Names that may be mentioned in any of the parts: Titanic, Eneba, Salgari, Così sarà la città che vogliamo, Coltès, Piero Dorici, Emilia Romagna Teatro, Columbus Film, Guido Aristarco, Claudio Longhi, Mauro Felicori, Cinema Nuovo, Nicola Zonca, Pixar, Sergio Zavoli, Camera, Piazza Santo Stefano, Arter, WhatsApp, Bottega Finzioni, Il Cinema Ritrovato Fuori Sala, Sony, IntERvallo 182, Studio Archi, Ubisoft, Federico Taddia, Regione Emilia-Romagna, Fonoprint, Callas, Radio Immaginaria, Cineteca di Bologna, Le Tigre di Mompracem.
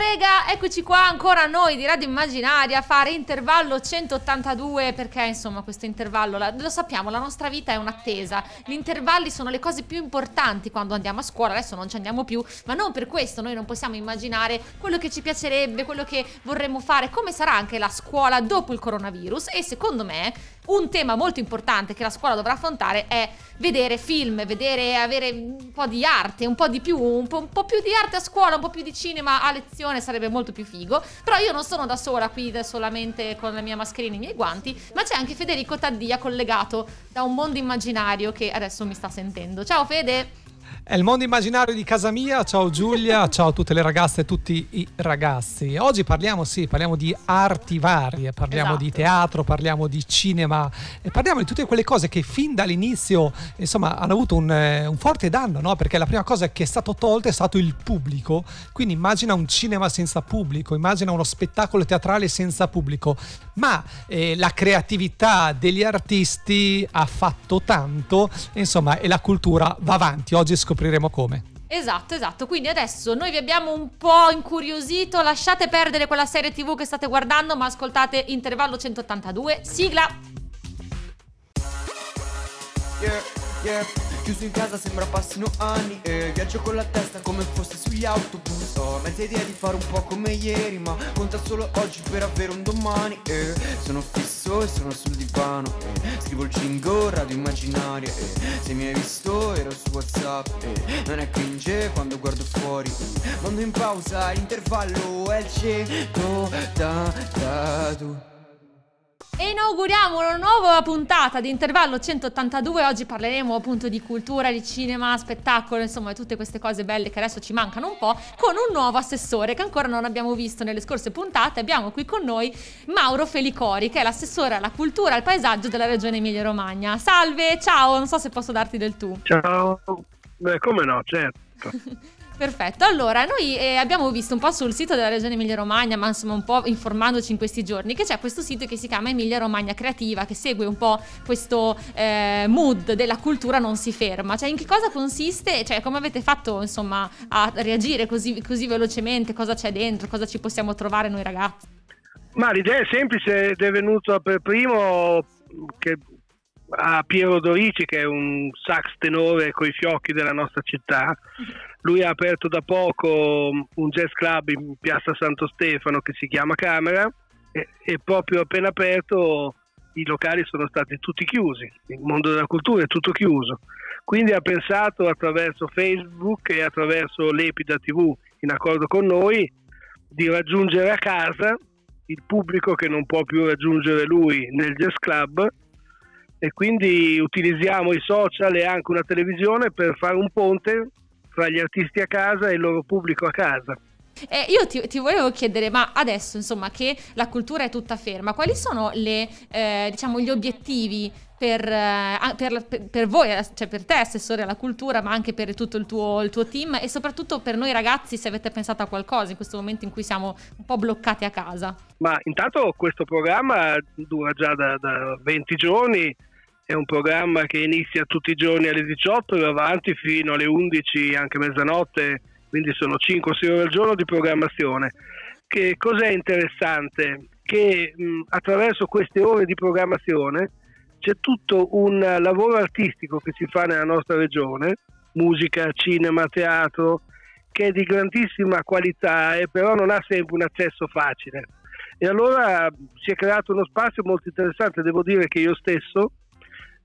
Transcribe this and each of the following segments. rega, eccoci qua ancora noi di Radio Immaginaria a fare intervallo 182, perché insomma questo intervallo, lo sappiamo, la nostra vita è un'attesa, gli intervalli sono le cose più importanti quando andiamo a scuola, adesso non ci andiamo più, ma non per questo noi non possiamo immaginare quello che ci piacerebbe, quello che vorremmo fare, come sarà anche la scuola dopo il coronavirus. E secondo me un tema molto importante che la scuola dovrà affrontare è vedere film, vedere, avere un po' di arte, un po' di più, un po' più di arte a scuola, un po' più di cinema a lezione, sarebbe molto più figo. Però io non sono da sola qui, solamente con la mia mascherina e i miei guanti, ma c'è anche Federico Taddia collegato da un mondo immaginario che adesso mi sta sentendo. Ciao Fede! È il mondo immaginario di casa mia, ciao Giulia, ciao a tutte le ragazze e tutti i ragazzi. Oggi parliamo, sì, parliamo di arti varie, parliamo di teatro, parliamo di cinema e parliamo di tutte quelle cose che fin dall'inizio, insomma, hanno avuto un forte danno, no? Perché la prima cosa che è stato tolta è stato il pubblico. Quindi immagina un cinema senza pubblico, immagina uno spettacolo teatrale senza pubblico. Ma la creatività degli artisti ha fatto tanto, insomma, e la cultura va avanti. Oggi scopriremo come. Esatto, quindi adesso noi vi abbiamo un po' incuriosito, lasciate perdere quella serie TV che state guardando, ma ascoltate Intervallo 182, sigla! Chiuso in casa sembra passino anni, viaggio con la testa come fosse sugli autobus. Ho mezza idea di fare un po' come ieri, ma conta solo oggi per avere un domani. Sono fisso e sono sul divano, scrivo il jingle, Radio Immaginaria. Se mi hai visto ero su WhatsApp, non è cringe quando guardo fuori, mando in pausa, l'intervallo è il 182. E inauguriamo una nuova puntata di Intervallo 182, oggi parleremo appunto di cultura, di cinema, spettacolo, insomma tutte queste cose belle che adesso ci mancano un po', con un nuovo assessore che ancora non abbiamo visto nelle scorse puntate. Abbiamo qui con noi Mauro Felicori, che è l'assessore alla cultura e al paesaggio della Regione Emilia-Romagna. Salve, ciao, non so se posso darti del tu. Ciao, beh, come no, certo. Perfetto, allora noi abbiamo visto un po' sul sito della Regione Emilia-Romagna, ma insomma un po' informandoci in questi giorni, che c'è questo sito che si chiama Emilia Romagna Creativa, che segue un po' questo mood della cultura non si ferma. Cioè, in che cosa consiste, cioè come avete fatto insomma a reagire così velocemente, cosa c'è dentro, cosa ci possiamo trovare noi ragazzi? Ma l'idea è semplice ed è venuta per primo a Piero Dorici, che è un sax tenore coi fiocchi della nostra città. Lui ha aperto da poco un jazz club in Piazza Santo Stefano che si chiama Camera e proprio appena aperto i locali sono stati tutti chiusi, il mondo della cultura è tutto chiuso. Quindi ha pensato attraverso Facebook e attraverso Lepida TV, in accordo con noi, di raggiungere a casa il pubblico che non può più raggiungere lui nel jazz club. E quindi utilizziamo i social e anche una televisione per fare un ponte tra gli artisti a casa e il loro pubblico a casa. Io ti volevo chiedere, ma adesso insomma che la cultura è tutta ferma, quali sono le, diciamo, gli obiettivi per voi, cioè per te assessore alla cultura, ma anche per tutto il tuo team e soprattutto per noi ragazzi, se avete pensato a qualcosa in questo momento in cui siamo un po' bloccati a casa? Ma intanto questo programma dura già da 20 giorni, è un programma che inizia tutti i giorni alle 18 e va avanti fino alle 11, anche mezzanotte, quindi sono 5-6 ore al giorno di programmazione. Che cos'è interessante? Che attraverso queste ore di programmazione c'è tutto un lavoro artistico che si fa nella nostra regione, musica, cinema, teatro, che è di grandissima qualità e però non ha sempre un accesso facile. E allora si è creato uno spazio molto interessante, devo dire che io stesso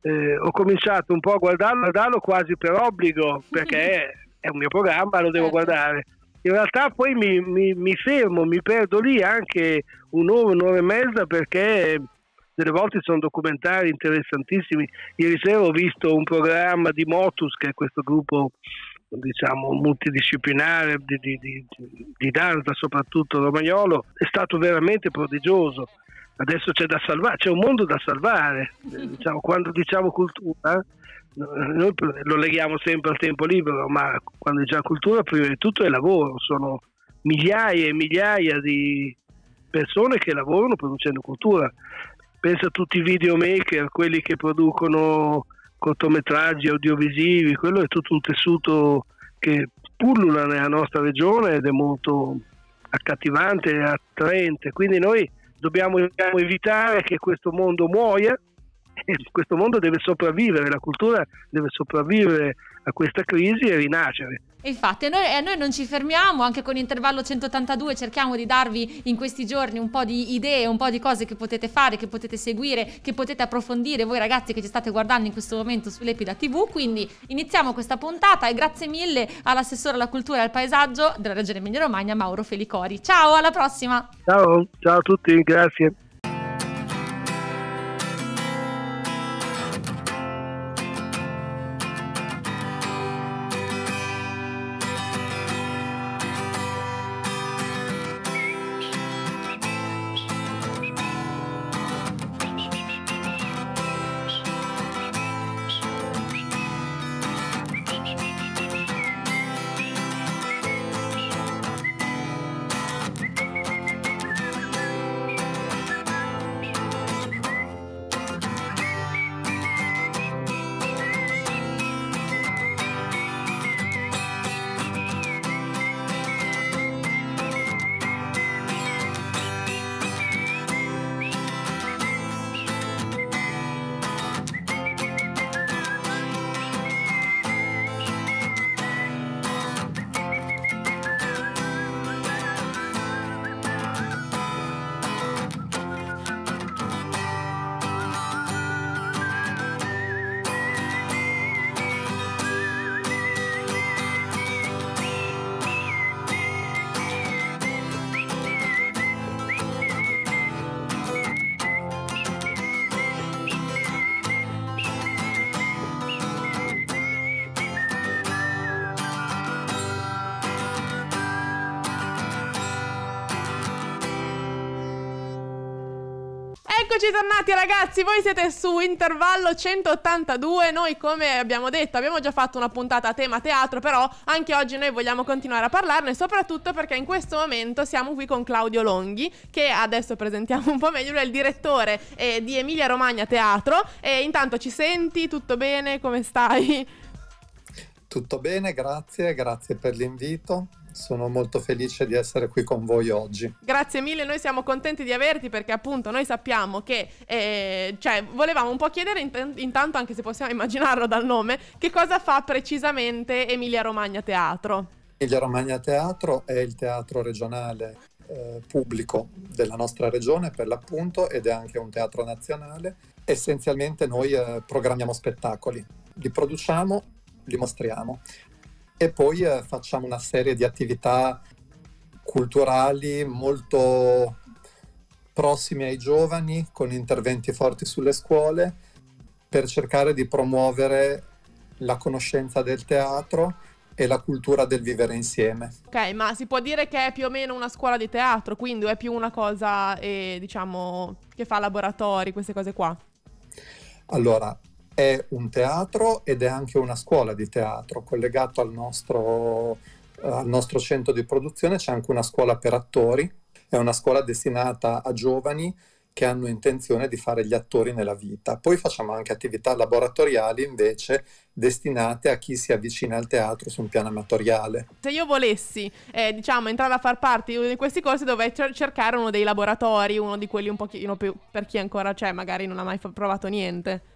ho cominciato un po' a guardarlo quasi per obbligo, perché è un mio programma, lo devo guardare. In realtà poi mi fermo, mi perdo lì anche un'ora, un'ora e mezza, perché delle volte sono documentari interessantissimi. Ieri sera ho visto un programma di Motus, che è questo gruppo, diciamo, multidisciplinare di danza, soprattutto romagnolo. È stato veramente prodigioso. Adesso c'è da salvare, c'è un mondo da salvare. Diciamo, quando diciamo cultura, noi lo leghiamo sempre al tempo libero, ma quando diciamo cultura, prima di tutto è lavoro. Sono migliaia e migliaia di persone che lavorano producendo cultura. Pensa a tutti i videomaker, quelli che producono cortometraggi audiovisivi, quello è tutto un tessuto che pullula nella nostra regione ed è molto accattivante e attraente, quindi noi dobbiamo evitare che questo mondo muoia, e questo mondo deve sopravvivere, la cultura deve sopravvivere a questa crisi e rinascere. E infatti noi non ci fermiamo, anche con Intervallo 182 cerchiamo di darvi in questi giorni un po' di idee, un po' di cose che potete fare, che potete seguire, che potete approfondire voi ragazzi che ci state guardando in questo momento su Lepida TV. Quindi iniziamo questa puntata e grazie mille all'assessore alla cultura e al paesaggio della Regione Emilia-Romagna Mauro Felicori. Ciao, alla prossima! Ciao, ciao a tutti, grazie. Eccoci tornati ragazzi, voi siete su Intervallo 182, noi come abbiamo detto abbiamo già fatto una puntata a tema teatro, però anche oggi noi vogliamo continuare a parlarne, soprattutto perché in questo momento siamo qui con Claudio Longhi, che adesso presentiamo un po' meglio, lui è il direttore di Emilia Romagna Teatro. E intanto ci senti? Tutto bene? Come stai? Tutto bene, grazie, grazie per l'invito. Sono molto felice di essere qui con voi oggi. Grazie mille, noi siamo contenti di averti perché appunto noi sappiamo che volevamo un po' chiedere intanto, anche se possiamo immaginarlo dal nome, che cosa fa precisamente Emilia Romagna Teatro? Emilia Romagna Teatro è il teatro regionale pubblico della nostra regione per l'appunto, ed è anche un teatro nazionale. Essenzialmente noi programmiamo spettacoli, li produciamo, li mostriamo. E poi facciamo una serie di attività culturali molto prossime ai giovani, con interventi forti sulle scuole, per cercare di promuovere la conoscenza del teatro e la cultura del vivere insieme. Ok, ma si può dire che è più o meno una scuola di teatro, quindi è più una cosa, diciamo, che fa laboratori, queste cose qua? Allora, è un teatro ed è anche una scuola di teatro, collegato al nostro centro di produzione c'è anche una scuola per attori, è una scuola destinata a giovani che hanno intenzione di fare gli attori nella vita. Poi facciamo anche attività laboratoriali invece destinate a chi si avvicina al teatro su un piano amatoriale. Se io volessi entrare a far parte di uno di questi corsi dovrei cercare uno dei laboratori, uno di quelli un pochino più per chi ancora magari non ha mai provato niente.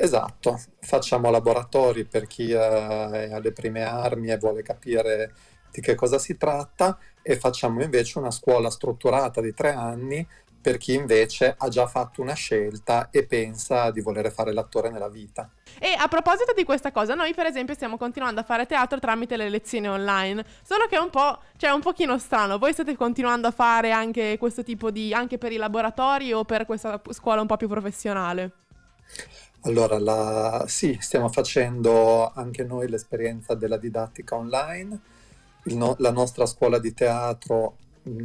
Esatto, facciamo laboratori per chi è alle prime armi e vuole capire di che cosa si tratta, e facciamo invece una scuola strutturata di 3 anni per chi invece ha già fatto una scelta e pensa di voler fare l'attore nella vita. E a proposito di questa cosa, noi per esempio stiamo continuando a fare teatro tramite le lezioni online, solo che è un pochino strano. Voi state continuando a fare anche questo tipo di, anche per i laboratori o per questa scuola un po' più professionale? Allora, sì, stiamo facendo anche noi l'esperienza della didattica online. La nostra scuola di teatro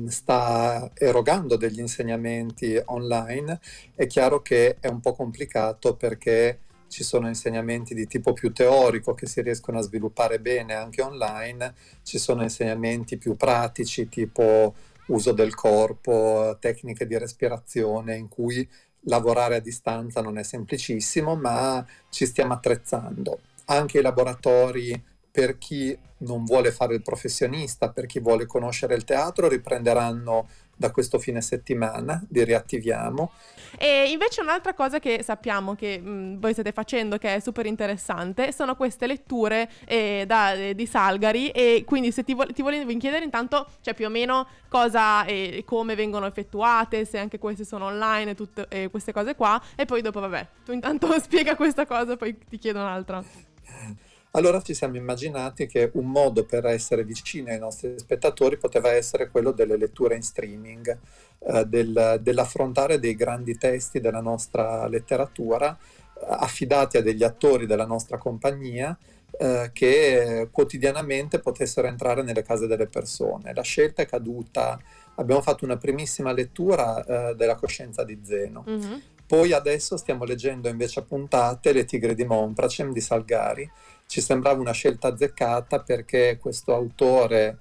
sta erogando degli insegnamenti online. È chiaro che è un po' complicato perché ci sono insegnamenti di tipo più teorico che si riescono a sviluppare bene anche online, ci sono insegnamenti più pratici tipo uso del corpo, tecniche di respirazione, in cui lavorare a distanza non è semplicissimo, ma ci stiamo attrezzando. Anche i laboratori per chi non vuole fare il professionista, per chi vuole conoscere il teatro, riprenderanno da questo fine settimana, li riattiviamo. E invece un'altra cosa che sappiamo che voi state facendo, che è super interessante, sono queste letture di Salgari, e quindi se ti volevo chiedere intanto, cioè, più o meno cosa e come vengono effettuate, se anche queste sono online, tutte queste cose qua, e poi dopo vabbè, tu intanto spiega questa cosa, poi ti chiedo un'altra. Allora ci siamo immaginati che un modo per essere vicini ai nostri spettatori poteva essere quello delle letture in streaming, dell'affrontare dei grandi testi della nostra letteratura, affidati a degli attori della nostra compagnia, che quotidianamente potessero entrare nelle case delle persone. La scelta è caduta, abbiamo fatto una primissima lettura della Coscienza di Zeno, poi adesso stiamo leggendo invece a puntate Le Tigre di Mompracem di Salgari. Ci sembrava una scelta azzeccata perché questo autore,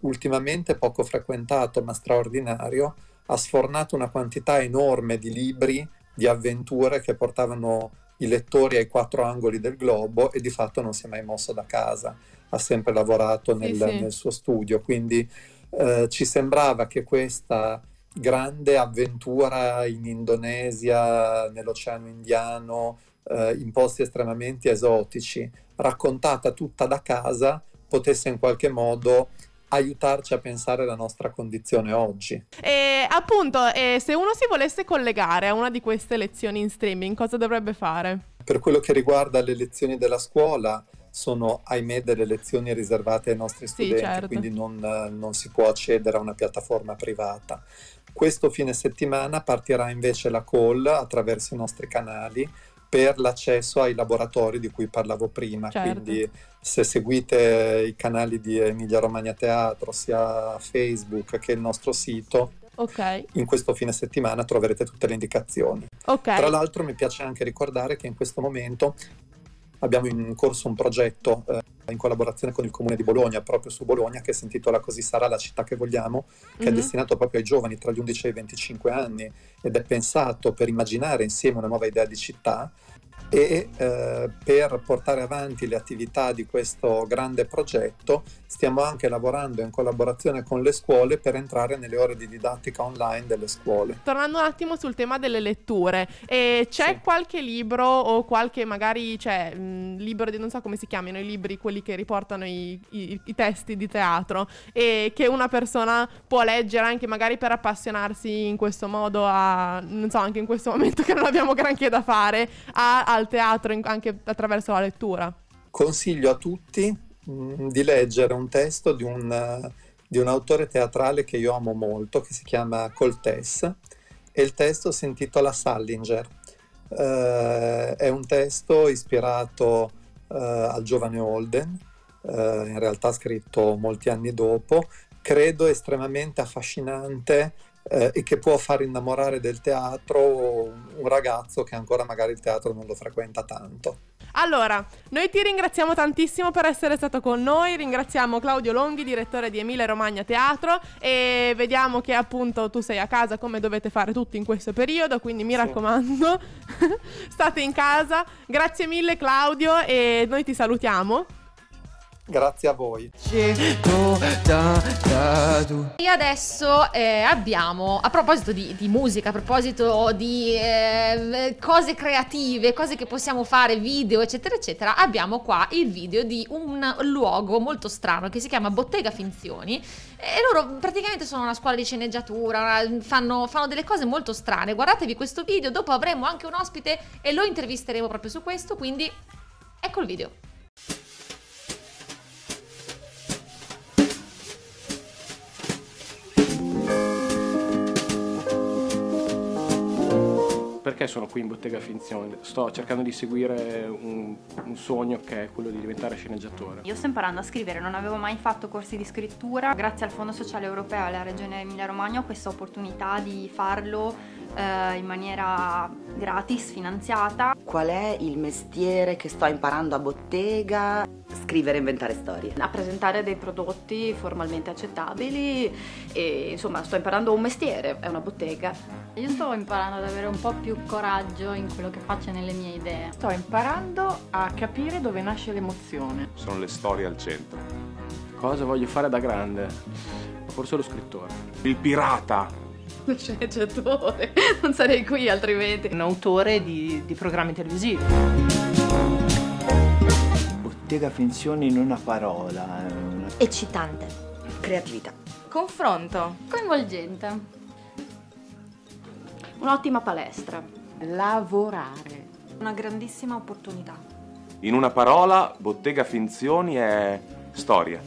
ultimamente poco frequentato ma straordinario, ha sfornato una quantità enorme di libri, di avventure che portavano i lettori ai quattro angoli del globo, e di fatto non si è mai mosso da casa, ha sempre lavorato nel suo studio, quindi ci sembrava che questa grande avventura in Indonesia, nell'Oceano Indiano, in posti estremamente esotici, raccontata tutta da casa, potesse in qualche modo aiutarci a pensare la nostra condizione oggi. E appunto, se uno si volesse collegare a una di queste lezioni in streaming, cosa dovrebbe fare? Per quello che riguarda le lezioni della scuola, sono ahimè delle lezioni riservate ai nostri studenti, certo. Quindi non si può accedere a una piattaforma privata. Questo fine settimana partirà invece la call attraverso i nostri canali per l'accesso ai laboratori di cui parlavo prima, certo. Quindi se seguite i canali di Emilia Romagna Teatro, sia Facebook che il nostro sito, okay. In questo fine settimana troverete tutte le indicazioni. Okay. Tra l'altro mi piace anche ricordare che in questo momento abbiamo in corso un progetto in collaborazione con il Comune di Bologna, proprio su Bologna, che si intitola Così sarà la città che vogliamo, che è destinato proprio ai giovani tra gli 11 e i 25 anni ed è pensato per immaginare insieme una nuova idea di città, e per portare avanti le attività di questo grande progetto stiamo anche lavorando in collaborazione con le scuole per entrare nelle ore di didattica online delle scuole. Tornando un attimo sul tema delle letture, c'è qualche libro o qualche magari libro, non so come si chiamano i libri, quelli che riportano i testi di teatro, e che una persona può leggere anche magari per appassionarsi in questo modo non so, anche in questo momento che non abbiamo granché da fare, al teatro anche attraverso la lettura? Consiglio a tutti di leggere un testo di un autore teatrale che io amo molto, che si chiama Coltès, e il testo si intitola Salinger. È un testo ispirato al giovane Holden, in realtà scritto molti anni dopo, credo estremamente affascinante, e che può far innamorare del teatro un ragazzo che ancora magari il teatro non lo frequenta tanto. Allora, noi ti ringraziamo tantissimo per essere stato con noi, ringraziamo Claudio Longhi, direttore di Emilia Romagna Teatro, e vediamo che appunto tu sei a casa come dovete fare tutti in questo periodo, quindi mi raccomando, state in casa. Grazie mille Claudio, e noi ti salutiamo. Grazie a voi. E adesso abbiamo, a proposito di musica, a proposito di cose creative, cose che possiamo fare, video eccetera eccetera, abbiamo qua il video di un luogo molto strano che si chiama Bottega Finzioni, e loro praticamente sono una scuola di sceneggiatura, fanno delle cose molto strane. Guardatevi questo video, dopo avremo anche un ospite e lo intervisteremo proprio su questo, quindi ecco il video. Perché sono qui in Bottega Finzioni? Sto cercando di seguire un sogno che è quello di diventare sceneggiatore. Io sto imparando a scrivere, non avevo mai fatto corsi di scrittura. Grazie al Fondo Sociale Europeo e alla Regione Emilia-Romagna ho questa opportunità di farlo in maniera gratis, finanziata. Qual è il mestiere che sto imparando a bottega? scrivere e inventare storie. A presentare dei prodotti formalmente accettabili e insomma sto imparando un mestiere, è una bottega. Io sto imparando ad avere un po' più coraggio in quello che faccio e nelle mie idee. Sto imparando a capire dove nasce l'emozione. Sono le storie al centro. Cosa voglio fare da grande? Forse lo scrittore. Il pirata. Un sceneggiatore, non sarei qui altrimenti. Un autore di programmi televisivi. Bottega Finzioni in una parola. Eccitante. Creatività. Confronto. Coinvolgente. Un'ottima palestra. Lavorare. Una grandissima opportunità. In una parola, Bottega Finzioni è storia.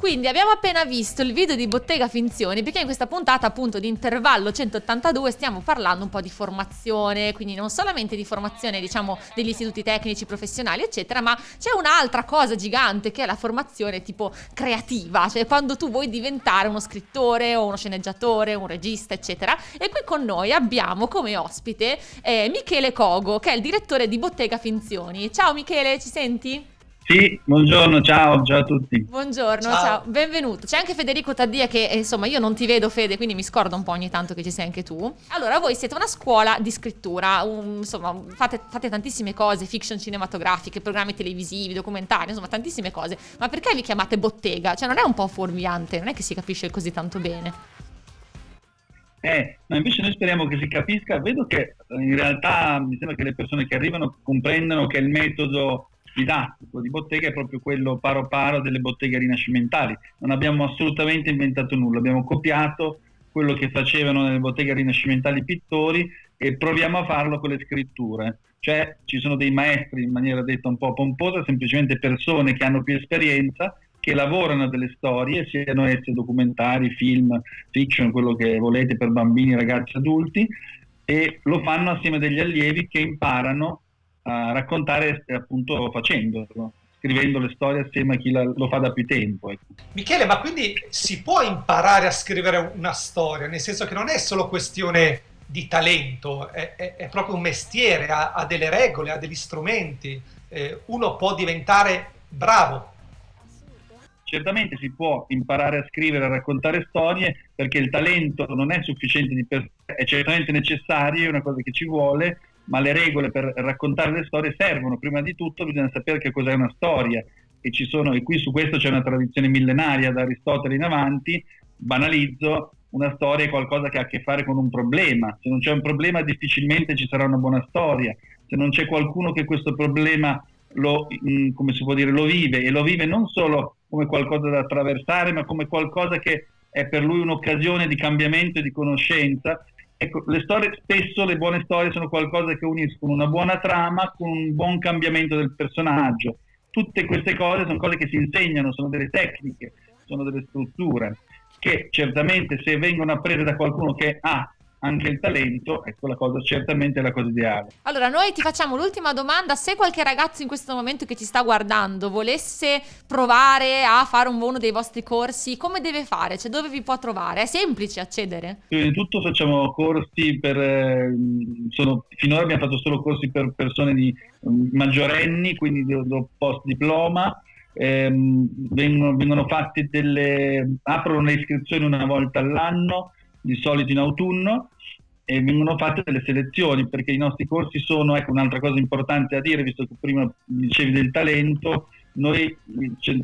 Quindi abbiamo appena visto il video di Bottega Finzioni, perché in questa puntata appunto di Intervallo 182 stiamo parlando un po' di formazione, quindi non solamente di formazione diciamo degli istituti tecnici, professionali eccetera, ma c'è un'altra cosa gigante che è la formazione tipo creativa, cioè quando tu vuoi diventare uno scrittore o uno sceneggiatore, un regista eccetera. E qui con noi abbiamo come ospite Michele Cogo, che è il direttore di Bottega Finzioni. Ciao Michele, ci senti? Sì, buongiorno, ciao a tutti. Buongiorno, ciao, benvenuto. C'è anche Federico Taddia che, insomma, io non ti vedo Fede, quindi mi scordo un po' ogni tanto che ci sei anche tu. Allora, voi siete una scuola di scrittura, insomma, fate tantissime cose, fiction cinematografiche, programmi televisivi, documentari, insomma, tantissime cose. Ma perché vi chiamate bottega? Cioè, non è un po' fuorviante, non è che si capisce così tanto bene. Ma invece noi speriamo che si capisca. Vedo che in realtà mi sembra che le persone che arrivano comprendano che il metodo didattico di bottega è proprio quello paro paro delle botteghe rinascimentali. Non abbiamo assolutamente inventato nulla, abbiamo copiato quello che facevano nelle botteghe rinascimentali i pittori e proviamo a farlo con le scritture. Cioè ci sono dei maestri, in maniera detta un po' pomposa, semplicemente persone che hanno più esperienza, che lavorano delle storie, siano esse documentari, film, fiction, quello che volete, per bambini, ragazzi, adulti, e lo fanno assieme agli allievi che imparano a raccontare appunto facendolo, scrivendo le storie assieme a chi lo fa da più tempo. Michele, ma quindi si può imparare a scrivere una storia, nel senso che non è solo questione di talento, è proprio un mestiere, ha delle regole, ha degli strumenti, uno può diventare bravo. Certamente si può imparare a scrivere, a raccontare storie, perché il talento non è sufficiente di per sé, è certamente necessario, è una cosa che ci vuole, ma le regole per raccontare le storie servono. Prima di tutto bisogna sapere che cos'è una storia, e ci sono, e qui su questo c'è una tradizione millenaria da Aristotele in avanti. Banalizzo, una storia è qualcosa che ha a che fare con un problema. Se non c'è un problema difficilmente ci sarà una buona storia. Se non c'è qualcuno che questo problema lo vive, e lo vive non solo come qualcosa da attraversare, ma come qualcosa che è per lui un'occasione di cambiamento e di conoscenza. Ecco, le storie, spesso le buone storie sono qualcosa che uniscono una buona trama con un buon cambiamento del personaggio. Tutte queste cose sono cose che si insegnano, sono delle tecniche, sono delle strutture, che certamente se vengono apprese da qualcuno che ha anche il talento, ecco, la cosa certamente è la cosa ideale. Allora noi ti facciamo l'ultima domanda: se qualche ragazzo in questo momento che ci sta guardando volesse provare a fare uno dei vostri corsi, come deve fare? Cioè, dove vi può trovare? È semplice accedere? Prima di tutto facciamo corsi per finora abbiamo fatto solo corsi per persone maggiorenni, quindi post diploma. Vengono fatti aprono le iscrizioni una volta all'anno, di solito in autunno, e vengono fatte delle selezioni, perché i nostri corsi sono, ecco un'altra cosa importante da dire, visto che prima dicevi del talento, noi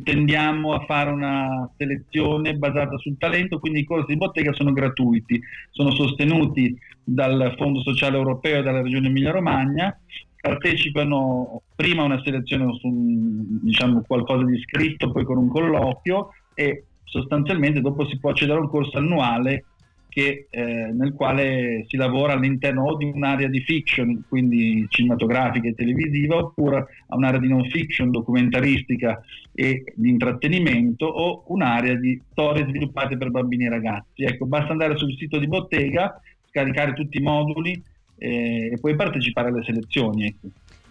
tendiamo a fare una selezione basata sul talento, quindi i corsi di bottega sono gratuiti, sono sostenuti dal Fondo Sociale Europeo e dalla Regione Emilia-Romagna. Partecipano prima a una selezione su diciamo qualcosa di scritto, poi con un colloquio, e sostanzialmente dopo si può accedere a un corso annuale nel quale si lavora all'interno o di un'area di fiction, quindi cinematografica e televisiva, oppure a un'area di non fiction, documentaristica e di intrattenimento, o un'area di storie sviluppate per bambini e ragazzi. Ecco, basta andare sul sito di Bottega, scaricare tutti i moduli e poi partecipare alle selezioni. Ecco.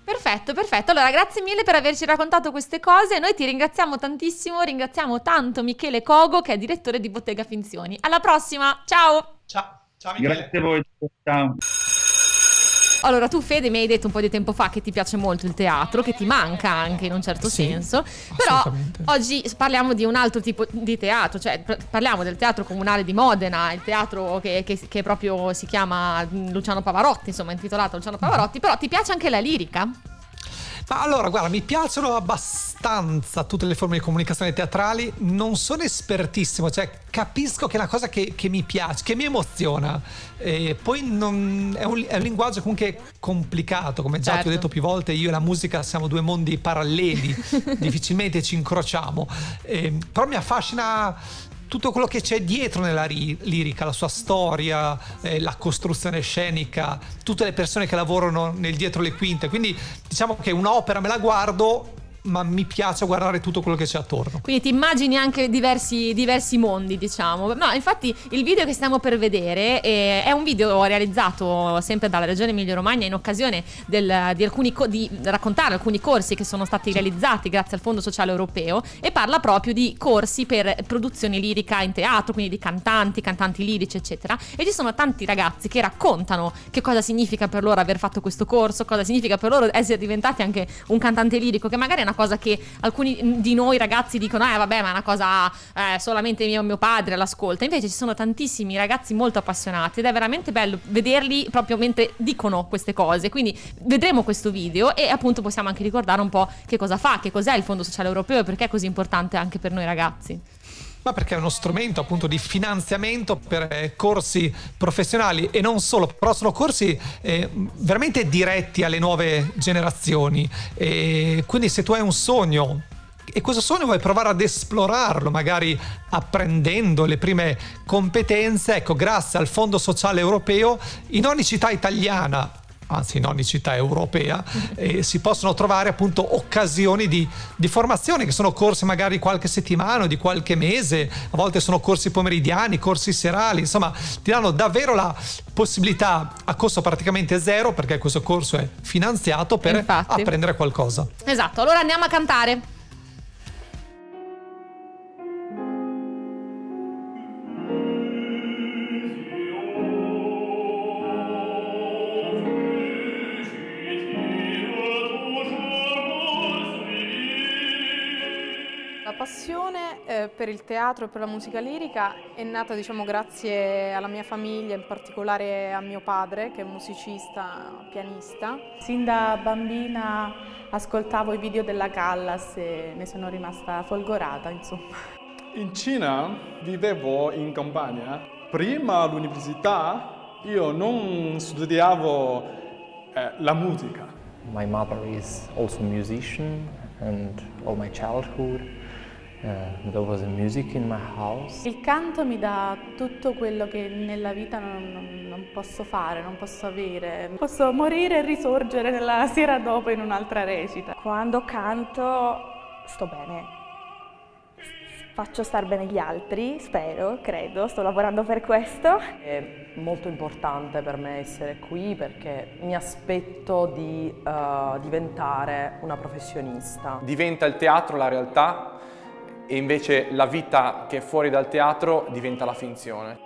Perfetto, perfetto. Allora grazie mille per averci raccontato queste cose. Noi ti ringraziamo tantissimo, ringraziamo tanto Michele Cogo, che è direttore di Bottega Finzioni. Alla prossima, ciao! Ciao! Ciao Michele. Grazie a voi. Ciao. Allora, tu Fede mi hai detto un po' di tempo fa che ti piace molto il teatro, che ti manca anche in un certo senso, però oggi parliamo di un altro tipo di teatro, cioè parliamo del Teatro Comunale di Modena, il teatro che proprio si chiama Luciano Pavarotti, insomma, intitolato Luciano Pavarotti, però ti piace anche la lirica? Ma allora, guarda, mi piacciono abbastanza tutte le forme di comunicazione teatrali, non sono espertissimo, cioè capisco che è una cosa che mi piace, che mi emoziona, poi è un linguaggio comunque complicato, come già ti ho detto più volte, io e la musica siamo due mondi paralleli, difficilmente ci incrociamo, però mi affascina tutto quello che c'è dietro nella lirica, la sua storia, la costruzione scenica, tutte le persone che lavorano dietro le quinte, quindi diciamo che un'opera me la guardo, ma mi piace guardare tutto quello che c'è attorno. Quindi ti immagini anche diversi mondi, diciamo. No, infatti il video che stiamo per vedere è un video realizzato sempre dalla Regione Emilia-Romagna in occasione di raccontare alcuni corsi che sono stati realizzati grazie al Fondo Sociale Europeo, e parla proprio di corsi per produzione lirica in teatro, quindi di cantanti lirici, eccetera. E ci sono tanti ragazzi che raccontano che cosa significa per loro aver fatto questo corso, cosa significa per loro essere diventati anche un cantante lirico, che magari è una cosa che alcuni di noi ragazzi dicono vabbè, ma è una cosa solamente mio padre l'ascolta, invece ci sono tantissimi ragazzi molto appassionati ed è veramente bello vederli proprio mentre dicono queste cose, quindi vedremo questo video e appunto possiamo anche ricordare un po' che cosa fa, che cos'è il Fondo Sociale Europeo e perché è così importante anche per noi ragazzi. Ma perché è uno strumento appunto di finanziamento per corsi professionali e non solo, però sono corsi veramente diretti alle nuove generazioni, e quindi se tu hai un sogno e questo sogno vuoi provare ad esplorarlo magari apprendendo le prime competenze, ecco, grazie al Fondo Sociale Europeo in ogni città italiana, anzi in ogni città europea, si possono trovare appunto occasioni di formazione, che sono corsi magari qualche settimana, di qualche mese, a volte sono corsi pomeridiani, corsi serali, insomma ti danno davvero la possibilità a costo praticamente zero, perché questo corso è finanziato, per apprendere qualcosa. Esatto, allora andiamo a cantare. La passione per il teatro e per la musica lirica è nata, diciamo, grazie alla mia famiglia, in particolare a mio padre che è musicista, pianista. Sin da bambina ascoltavo i video della Callas e ne sono rimasta folgorata, insomma. In Cina vivevo in campagna. Prima all'università io non studiavo la musica. My mother is also a musician and all my childhood. There was music in my house. Il canto mi dà tutto quello che nella vita non posso fare, non posso avere. Posso morire e risorgere la sera dopo in un'altra recita. Quando canto sto bene, faccio star bene gli altri, spero, credo, sto lavorando per questo. È molto importante per me essere qui perché mi aspetto di diventare una professionista. Diventa il teatro la realtà, e invece la vita che è fuori dal teatro diventa la finzione.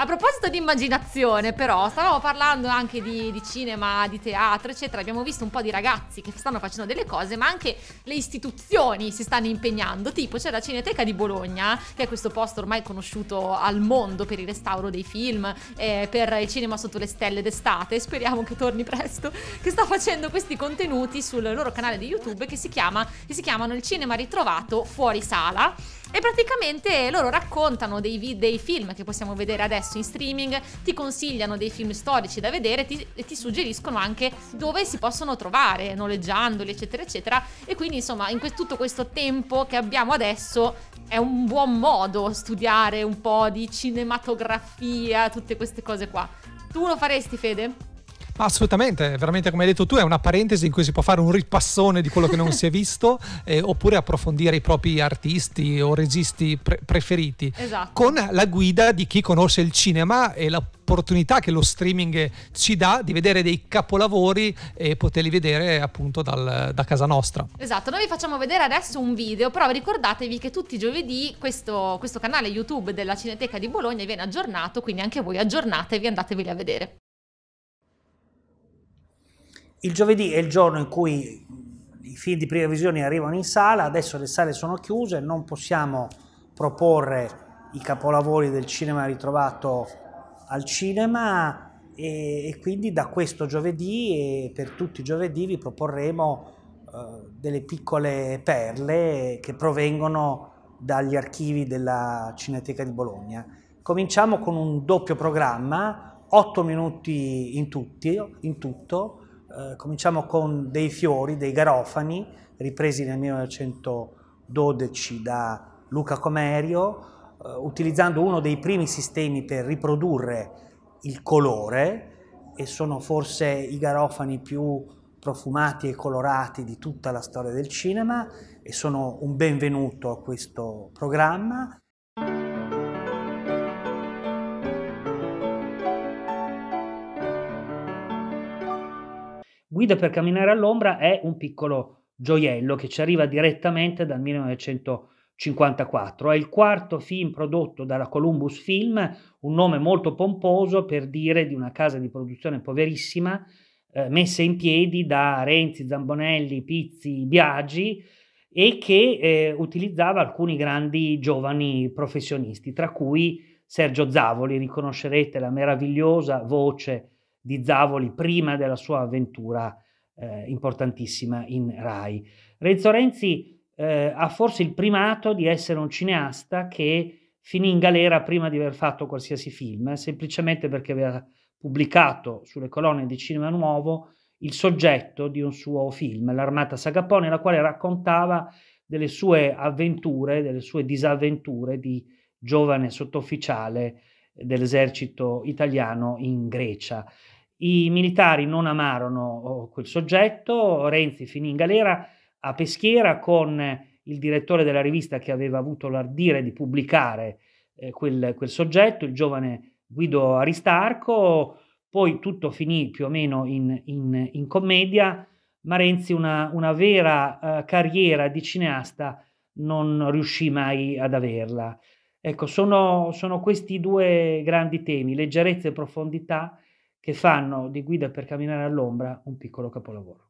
A proposito di immaginazione, però, stavamo parlando anche di cinema, di teatro, eccetera. Abbiamo visto un po' di ragazzi che stanno facendo delle cose, ma anche le istituzioni si stanno impegnando. Tipo c'è la Cineteca di Bologna, che è questo posto ormai conosciuto al mondo per il restauro dei film, per il cinema sotto le stelle d'estate, speriamo che torni presto, che sta facendo questi contenuti sul loro canale di YouTube che si chiamano Il Cinema Ritrovato Fuori Sala. E praticamente loro raccontano dei film che possiamo vedere adesso in streaming, ti consigliano dei film storici da vedere e ti suggeriscono anche dove si possono trovare, noleggiandoli, eccetera eccetera. E quindi insomma in tutto questo tempo che abbiamo adesso è un buon modo studiare un po' di cinematografia, tutte queste cose qua. Tu lo faresti, Fede? Assolutamente, veramente come hai detto tu è una parentesi in cui si può fare un ripassone di quello che non si è visto, oppure approfondire i propri artisti o registi preferiti, esatto, con la guida di chi conosce il cinema e l'opportunità che lo streaming ci dà di vedere dei capolavori e poterli vedere appunto da casa nostra. Esatto, noi vi facciamo vedere adesso un video, però ricordatevi che tutti i giovedì questo canale YouTube della Cineteca di Bologna viene aggiornato, quindi anche voi aggiornatevi, andateveli a vedere. Il giovedì è il giorno in cui i film di prima visione arrivano in sala, adesso le sale sono chiuse, non possiamo proporre i capolavori del cinema ritrovato al cinema e quindi da questo giovedì e per tutti i giovedì vi proporremo delle piccole perle che provengono dagli archivi della Cineteca di Bologna. Cominciamo con un doppio programma, 8 minuti in tutto. Cominciamo con dei fiori, dei garofani, ripresi nel 1912 da Luca Comerio, utilizzando uno dei primi sistemi per riprodurre il colore, e sono forse i garofani più profumati e colorati di tutta la storia del cinema, e sono un benvenuto a questo programma. Guida per camminare all'ombra è un piccolo gioiello che ci arriva direttamente dal 1954. È il quarto film prodotto dalla Columbus Film, un nome molto pomposo per dire di una casa di produzione poverissima, messa in piedi da Renzi, Zambonelli, Pizzi, Biagi, e che utilizzava alcuni grandi giovani professionisti, tra cui Sergio Zavoli. Riconoscerete la meravigliosa voce di Zavoli prima della sua avventura importantissima in Rai. Renzo Renzi ha forse il primato di essere un cineasta che finì in galera prima di aver fatto qualsiasi film, semplicemente perché aveva pubblicato sulle colonne di Cinema Nuovo il soggetto di un suo film, L'Armata Sagapò, nella quale raccontava delle sue avventure, delle sue disavventure di giovane sottufficiale dell'esercito italiano in Grecia. I militari non amarono quel soggetto, Renzi finì in galera a Peschiera con il direttore della rivista che aveva avuto l'ardire di pubblicare quel soggetto, il giovane Guido Aristarco. Poi tutto finì più o meno in commedia, ma Renzi una vera carriera di cineasta non riuscì mai ad averla. Ecco, sono questi due grandi temi, leggerezza e profondità, che fanno di Guida per camminare all'ombra un piccolo capolavoro.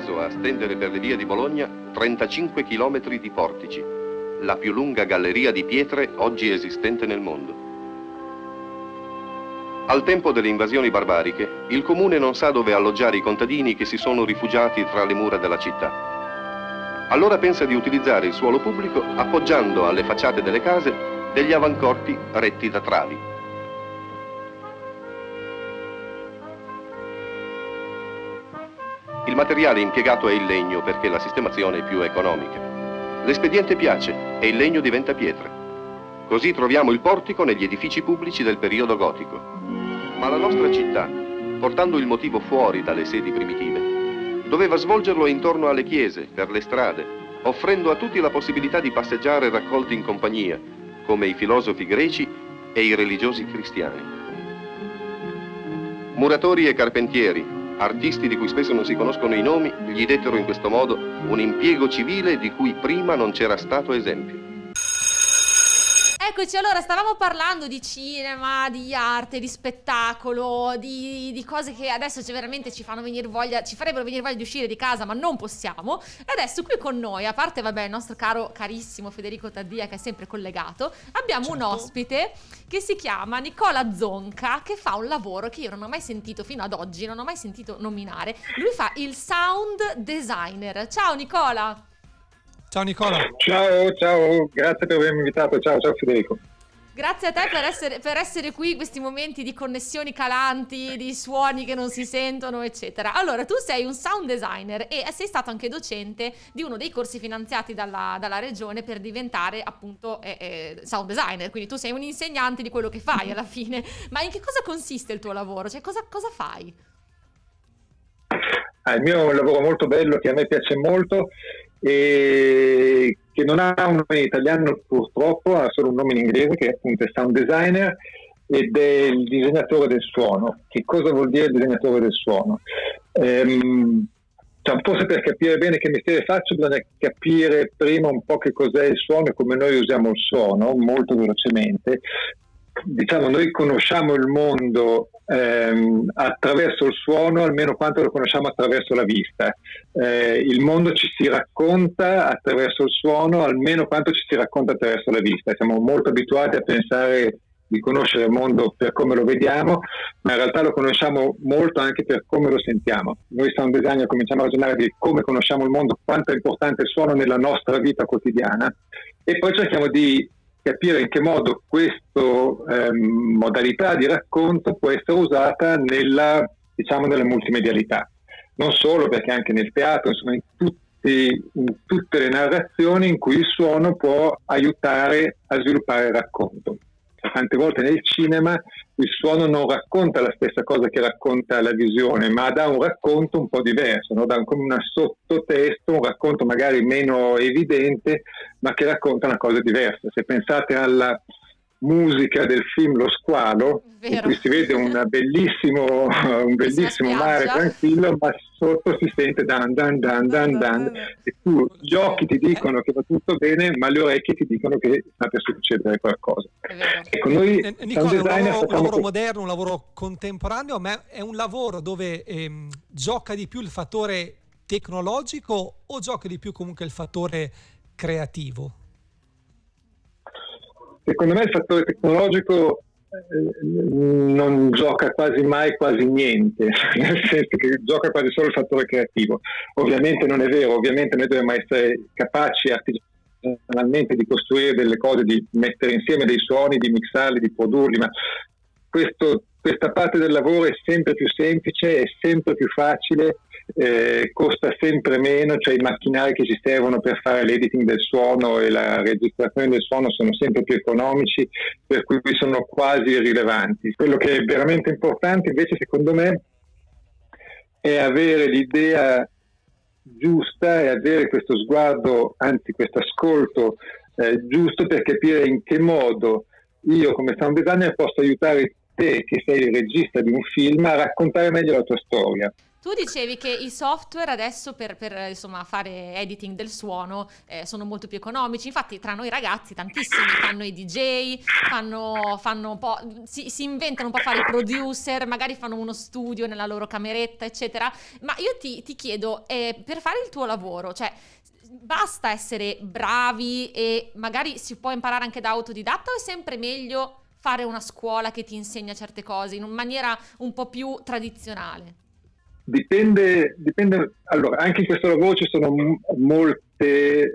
A stendere per le vie di Bologna 35 chilometri di portici, la più lunga galleria di pietre oggi esistente nel mondo. Al tempo delle invasioni barbariche, il comune non sa dove alloggiare i contadini che si sono rifugiati tra le mura della città. Allora pensa di utilizzare il suolo pubblico appoggiando alle facciate delle case degli avancorpi retti da travi. Il materiale impiegato è il legno perché la sistemazione è più economica. L'espediente piace e il legno diventa pietra. Così troviamo il portico negli edifici pubblici del periodo gotico. Ma la nostra città, portando il motivo fuori dalle sedi primitive, doveva svolgerlo intorno alle chiese, per le strade, offrendo a tutti la possibilità di passeggiare raccolti in compagnia, come i filosofi greci e i religiosi cristiani. Muratori e carpentieri, Artisti di cui spesso non si conoscono i nomi gli dettero in questo modo un impiego civile di cui prima non c'era stato esempio. Eccoci, allora stavamo parlando di cinema, di arte, di spettacolo, di cose che adesso veramente ci fanno venire voglia, ci farebbero venire voglia di uscire di casa, ma non possiamo. E adesso qui con noi, a parte vabbè il nostro caro, carissimo Federico Taddia che è sempre collegato, abbiamo un ospite che si chiama Nicola Zonca, che fa un lavoro che io non ho mai sentito fino ad oggi, non ho mai sentito nominare. Lui fa il sound designer. Ciao Nicola! Ciao Nicola. Ciao, ciao, grazie per avermi invitato. Ciao, ciao Federico. Grazie a te per essere qui in questi momenti di connessioni calanti, di suoni che non si sentono, eccetera. Allora, tu sei un sound designer e sei stato anche docente di uno dei corsi finanziati dalla regione per diventare appunto sound designer, quindi tu sei un insegnante di quello che fai alla fine. Ma in che cosa consiste il tuo lavoro? Cioè, cosa fai? Il mio è un lavoro molto bello che a me piace molto e che non ha un nome in italiano purtroppo, ha solo un nome in inglese che appunto è sound designer ed è il disegnatore del suono. Che cosa vuol dire il disegnatore del suono? Forse per capire bene che mestiere faccio bisogna capire prima un po' che cos'è il suono e come noi usiamo il suono, molto velocemente. Diciamo, noi conosciamo il mondo attraverso il suono almeno quanto lo conosciamo attraverso la vista. Il mondo ci si racconta attraverso il suono almeno quanto ci si racconta attraverso la vista. Siamo molto abituati a pensare di conoscere il mondo per come lo vediamo, ma in realtà lo conosciamo molto anche per come lo sentiamo. Noi sound designer cominciamo a ragionare di come conosciamo il mondo, quanto è importante il suono nella nostra vita quotidiana, e poi cerchiamo di capire in che modo questa modalità di racconto può essere usata nella multimedialità, non solo, perché anche nel teatro, insomma, in tutte le narrazioni in cui il suono può aiutare a sviluppare il racconto. Tante volte nel cinema il suono non racconta la stessa cosa che racconta la visione, ma dà un racconto un po' diverso, no? Dà come un sottotesto, un racconto magari meno evidente, ma che racconta una cosa diversa. Se pensate alla musica del film Lo Squalo, in cui si vede un bellissimo mare tranquillo, ma sotto si sente dan dan dan dan dan, e tu gli occhi ti dicono che va tutto bene, ma le orecchie ti dicono che sta per succedere qualcosa. Ecco, noi Nicola, un lavoro moderno, un lavoro contemporaneo, ma è un lavoro dove gioca di più il fattore tecnologico o gioca di più comunque il fattore creativo? Secondo me il fattore tecnologico non gioca quasi mai, quasi niente, nel senso che gioca quasi solo il fattore creativo. Ovviamente non è vero, ovviamente noi dobbiamo essere capaci artigianalmente di costruire delle cose, di mettere insieme dei suoni, di mixarli, di produrli, ma questa parte del lavoro è sempre più semplice, è sempre più facile, costa sempre meno, cioè i macchinari che ci servono per fare l'editing del suono e la registrazione del suono sono sempre più economici, per cui sono quasi irrilevanti. Quello che è veramente importante invece secondo me è avere l'idea giusta e avere questo sguardo, anzi questo ascolto giusto per capire in che modo io come sound designer posso aiutare te che sei il regista di un film a raccontare meglio la tua storia. Tu dicevi che i software adesso per fare editing del suono sono molto più economici, infatti tra noi ragazzi tantissimi fanno i DJ, fanno un po', si inventano un po' a fare i producer, magari fanno uno studio nella loro cameretta eccetera, ma io ti chiedo, per fare il tuo lavoro, cioè basta essere bravi e magari si può imparare anche da autodidatta o è sempre meglio fare una scuola che ti insegna certe cose in maniera un po' più tradizionale? Dipende, allora anche in questo lavoro ci sono molte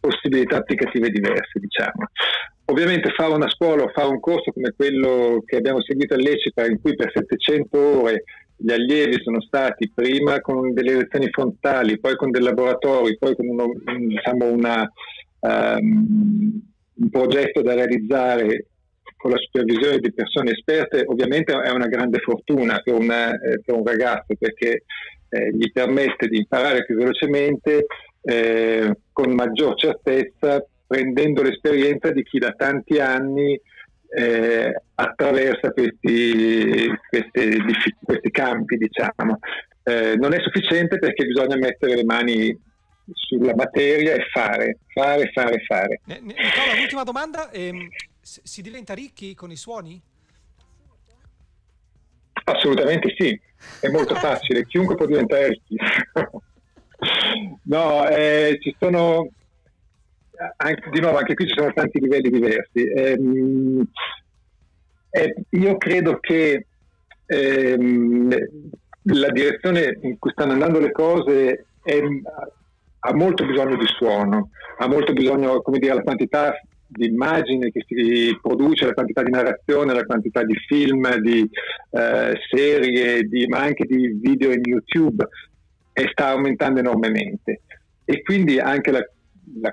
possibilità applicative diverse, diciamo. Ovviamente fare una scuola o fare un corso come quello che abbiamo seguito a Lecce, in cui per 700 ore gli allievi sono stati prima con delle lezioni frontali, poi con dei laboratori, poi con un progetto da realizzare con la supervisione di persone esperte, ovviamente è una grande fortuna per un ragazzo, perché gli permette di imparare più velocemente, con maggior certezza, prendendo l'esperienza di chi da tanti anni attraversa questi campi, diciamo. Non è sufficiente perché bisogna mettere le mani sulla materia e fare. Nicola, l'ultima domanda, si diventa ricchi con i suoni? Assolutamente sì, è molto facile, chiunque può diventare ricchissimo. No, ci sono, anche qui ci sono tanti livelli diversi. Io credo che la direzione in cui stanno andando le cose ha molto bisogno di suono, ha molto bisogno, come dire, la quantità di immagine che si produce, la quantità di narrazione, la quantità di film, di serie, ma anche di video in YouTube, e sta aumentando enormemente, e quindi anche la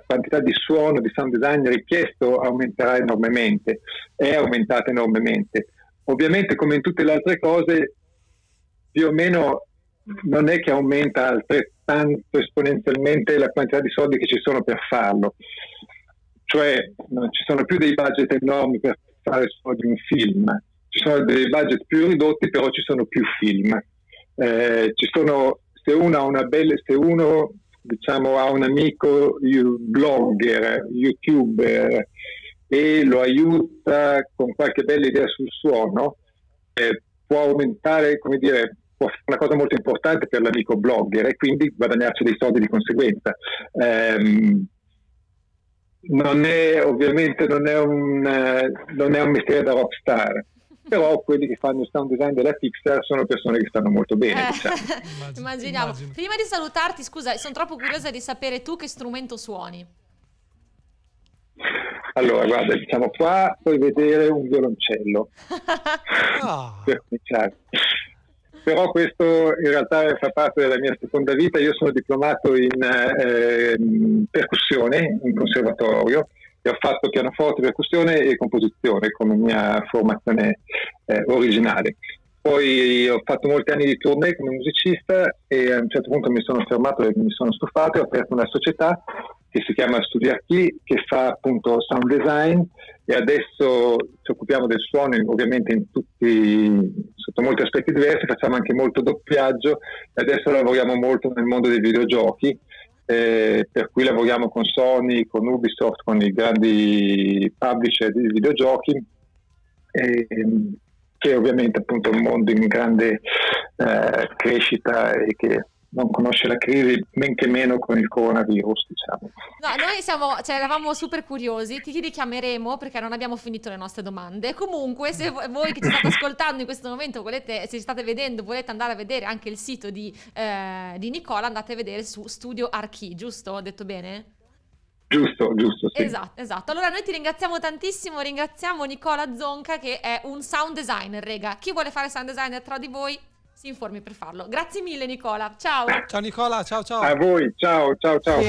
quantità di suono, di sound design richiesto aumenterà enormemente, è aumentata enormemente. Ovviamente, come in tutte le altre cose, più o meno non è che aumenta altrettanto esponenzialmente la quantità di soldi che ci sono per farlo. Cioè, non ci sono più dei budget enormi per fare solo di un film, ci sono dei budget più ridotti, però ci sono più film. Ci sono, se uno diciamo, ha un amico blogger, youtuber, e lo aiuta con qualche bella idea sul suono, può aumentare, come dire, può fare una cosa molto importante per l'amico blogger e quindi guadagnarci dei soldi di conseguenza. Non è ovviamente un mestiere da rockstar, però quelli che fanno il sound design della Pixar sono persone che stanno molto bene, diciamo. Immagino. Prima di salutarti, scusa, sono troppo curiosa di sapere tu che strumento suoni. Allora, guarda, diciamo, qua puoi vedere un violoncello. Per cominciare. Però questo in realtà fa parte della mia seconda vita. Io sono diplomato in percussione, in conservatorio, e ho fatto pianoforte, percussione e composizione come mia formazione originale. Poi ho fatto molti anni di tournée come musicista e a un certo punto mi sono fermato e mi sono stufato e ho aperto una società che si chiama Studio Archi, che fa appunto sound design, e adesso ci occupiamo del suono ovviamente sotto molti aspetti diversi, facciamo anche molto doppiaggio e adesso lavoriamo molto nel mondo dei videogiochi, per cui lavoriamo con Sony, con Ubisoft, con i grandi publisher di videogiochi, che è ovviamente appunto un mondo in grande crescita e che non conosce la crisi, men che meno con il coronavirus, diciamo. No, noi eravamo super curiosi, ti richiameremo perché non abbiamo finito le nostre domande. Comunque, se voi che ci state ascoltando in questo momento volete, se ci state vedendo, volete andare a vedere anche il sito di Nicola, andate a vedere su Studio Archi, giusto? Ho detto bene? Giusto, giusto, sì. Esatto. Allora noi ti ringraziamo tantissimo, ringraziamo Nicola Zonca, che è un sound designer, rega. Chi vuole fare sound designer tra di voi, si informi per farlo. Grazie mille Nicola, ciao. Ciao Nicola, ciao ciao. A voi, ciao ciao ciao.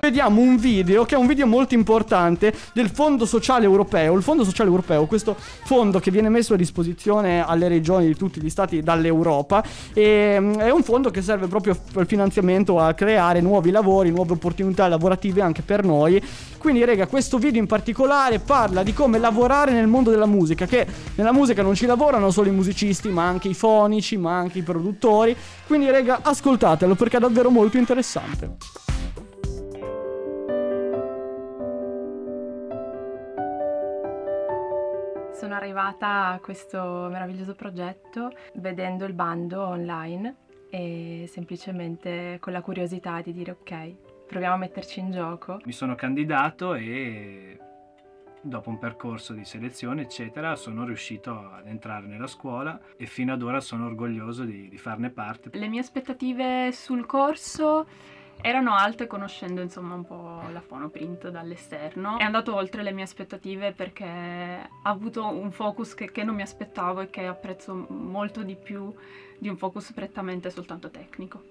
Vediamo un video che è un video molto importante del Fondo Sociale Europeo. Il Fondo Sociale Europeo, questo fondo che viene messo a disposizione alle regioni di tutti gli stati dall'Europa, e è un fondo che serve proprio per finanziamento a creare nuovi lavori, nuove opportunità lavorative anche per noi. Quindi raga, questo video in particolare parla di come lavorare nel mondo della musica, che nella musica non ci lavorano solo i musicisti, ma anche i fonici, ma anche i produttori. Quindi raga, ascoltatelo perché è davvero molto interessante. Sono arrivata a questo meraviglioso progetto vedendo il bando online e semplicemente con la curiosità di dire ok, proviamo a metterci in gioco. Mi sono candidato e dopo un percorso di selezione eccetera sono riuscito ad entrare nella scuola e fino ad ora sono orgoglioso di farne parte. Le mie aspettative sul corso erano alte, conoscendo insomma un po' la Fonoprint dall'esterno. È andato oltre le mie aspettative perché ha avuto un focus che non mi aspettavo e che apprezzo molto di più di un focus prettamente soltanto tecnico.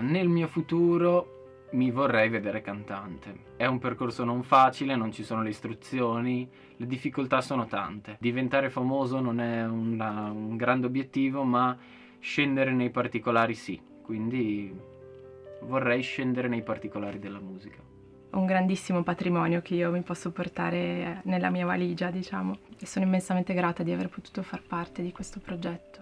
Nel mio futuro mi vorrei vedere cantante. È un percorso non facile, non ci sono le istruzioni, le difficoltà sono tante. Diventare famoso non è un grande obiettivo, ma scendere nei particolari sì. Quindi vorrei scendere nei particolari della musica. un grandissimo patrimonio che io mi posso portare nella mia valigia, diciamo, e sono immensamente grata di aver potuto far parte di questo progetto.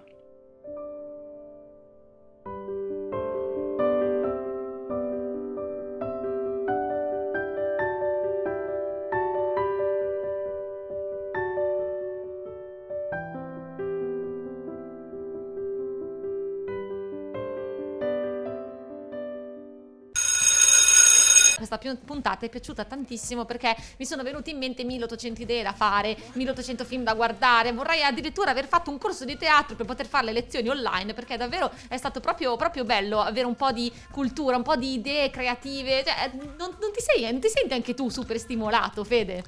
Questa puntata è piaciuta tantissimo perché mi sono venute in mente 1800 idee da fare, 1800 film da guardare, vorrei addirittura aver fatto un corso di teatro per poter fare le lezioni online, perché davvero è stato proprio bello avere un po' di cultura, un po' di idee creative, cioè, non ti senti anche tu super stimolato, Fede?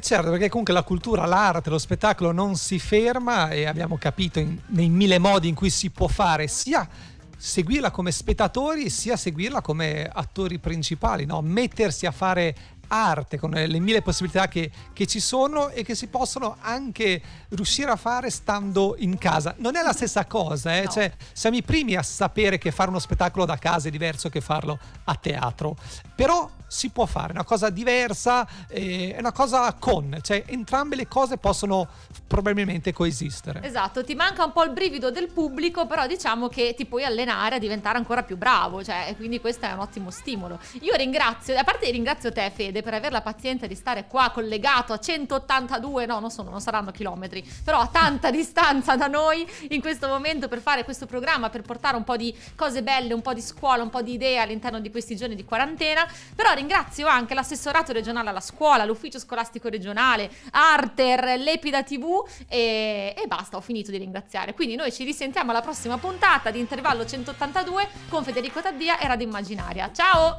Certo, perché comunque la cultura, l'arte, lo spettacolo non si ferma e abbiamo capito nei mille modi in cui si può fare sia seguirla come spettatori sia seguirla come attori principali, no? Mettersi a fare arte con le mille possibilità che ci sono e che si possono anche riuscire a fare stando in casa. Non è la stessa cosa, eh? No. Cioè, siamo i primi a sapere che fare uno spettacolo da casa è diverso che farlo a teatro, però si può fare, è una cosa diversa, è una cosa cioè entrambe le cose possono probabilmente coesistere. Esatto, ti manca un po' il brivido del pubblico, però diciamo che ti puoi allenare a diventare ancora più bravo, cioè, quindi questo è un ottimo stimolo. Io ringrazio, a parte ringrazio te, Fede, per avere la pazienza di stare qua collegato a 182, no, non saranno chilometri, però a tanta distanza da noi in questo momento per fare questo programma, per portare un po' di cose belle, un po' di scuola, un po' di idee all'interno di questi giorni di quarantena. Però ringrazio anche l'assessorato regionale alla scuola, l'ufficio scolastico regionale, Arter, Lepida TV e basta, ho finito di ringraziare. Quindi noi ci risentiamo alla prossima puntata di Intervallo 182 con Federico Taddia e Radio Immaginaria. Ciao!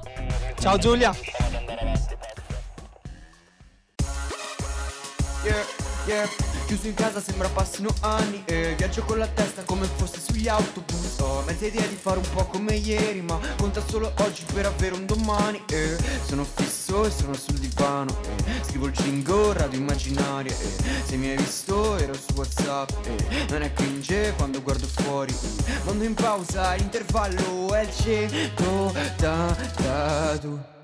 Ciao Giulia! Yeah, yeah. Chiuso in casa sembra passino anni e viaggio con la testa come fosse sugli autobus. Ho mezza idea di fare un po' come ieri, ma conta solo oggi per avere un domani. Sono fisso e sono sul divano, scrivo il jingle, Radio Immaginaria. Se mi hai visto ero su WhatsApp, non è cringe quando guardo fuori, mando in pausa, l'intervallo è 182.